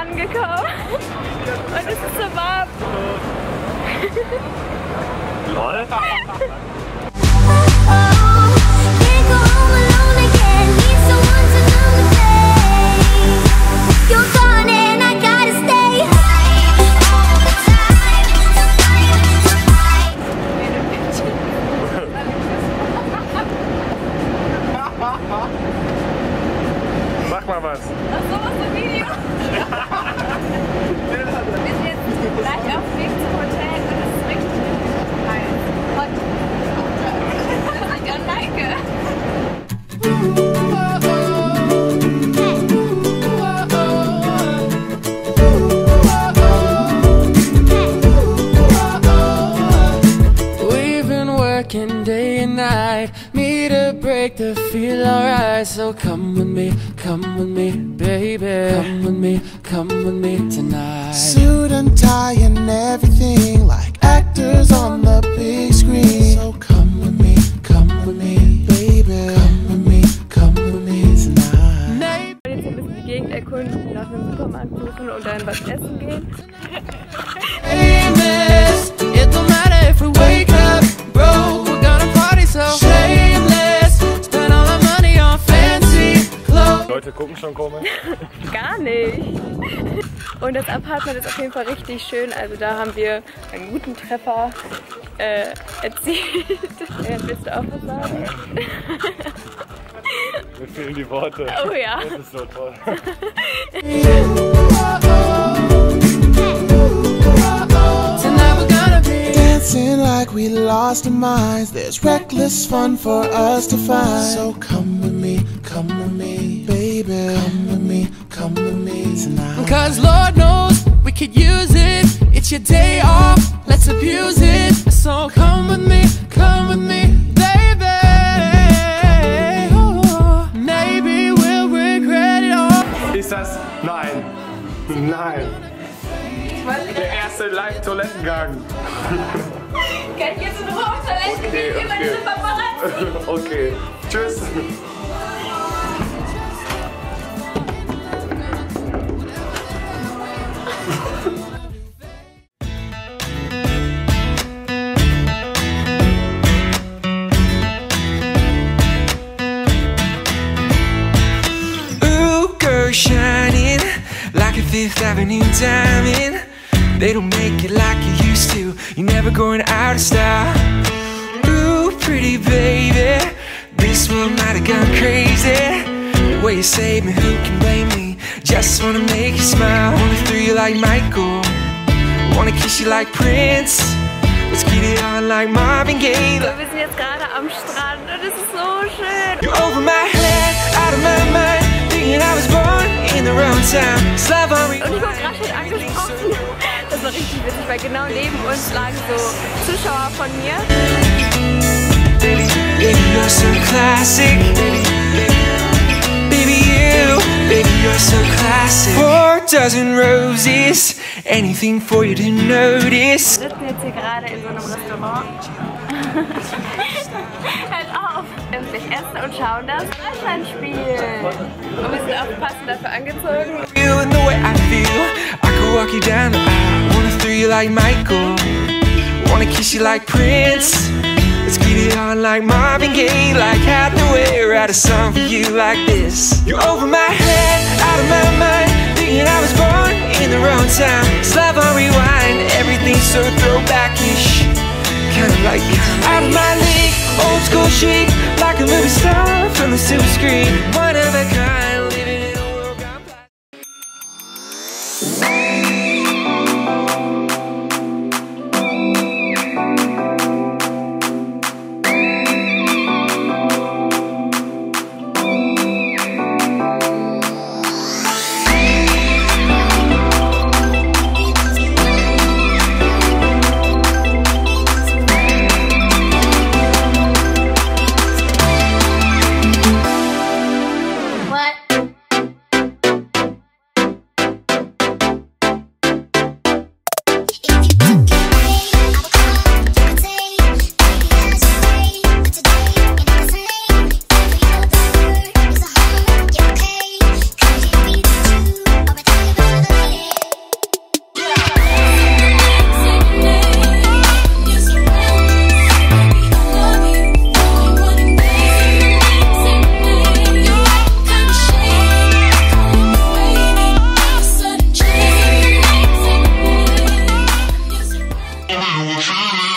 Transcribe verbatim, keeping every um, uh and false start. Angekommen und es ist so warm. Lol. Sag mal was. Ach so, was für ein Video. Wir sind jetzt gleich auf dem Weg zum Hotel und es ist richtig, richtig heiß. Hot. Das ist ja Nike. We've been working day and night. Need a break to feel alright. So come with me, come with me, baby. Come with me, come with me tonight. Suit and tie and everything, like actors on the big screen. So come with me, come with me, baby. Come with me, come with me tonight. Wir wollen jetzt ein bisschen die Gegend erkunden, nach einem Supermarkt suchen und dann was essen gehen. Leute gucken schon komisch? Gar nicht! Und das Apartment ist auf jeden Fall richtig schön, also da haben wir einen guten Treffer äh, erzielt. Willst du auch was sagen? Mir fehlen die Worte. Oh ja. Das ist so toll. Dancing like we lost our minds. There's reckless fun for us to find. So come with me, come with me, baby. Come with me, come with me tonight. Cause Lord knows we could use it. It's your day off, let's abuse it. So come with me, come with me, baby. Oh, maybe we'll regret it all. Ist das? Nein. Nein. Der erste Live-Toilettengang. Kann ich jetzt in Ruhe auf Toiletten gehen? Okay, okay. Diese Paparazzi. Okay, tschüss. Ooh, girl, shining like a Fifth Avenue diamond. They don't make it like you used to. You're never going out of style. Ooh, pretty baby, this one might have gone crazy. The way you saved me, who can blame me? Just wanna make you smile. Wanna throw you like Michael. Wanna kiss you like Prince. Let's get it on like Marvin Gaye. So, wir sind jetzt gerade am Strand und es ist so schön. You're over my head, out of my mind. Thinking I was born in the wrong time. Slavery. Und ich wurde gerade schon angesprochen. Das war richtig witzig, weil genau neben uns lagen so Zuschauer von mir. Baby, baby, you're so classic. Baby, you, baby, you're so classic. Four dozen roses, anything for you to notice. Wir sitzen jetzt hier gerade in so einem Restaurant. Hört auf! Wir müssen gleich essen und schauen das Deutschlandspiel. Und wir sind aufpassen, dafür angezogen. Feeling the way I feel. I could walk you down the aisle. Wanna throw you like Michael. Wanna kiss you like Prince. Let's get it on like Marvin Gaye. Like Hathaway. Write a song for you like this. You're over my head, out of my mind. Thinking I was born in the wrong time. Slap on rewind. Everything's so throwback-ish. Kinda like like out of my league, old school chic, like a movie star from the silver screen. One of a kind, living in a world gone by. Hi.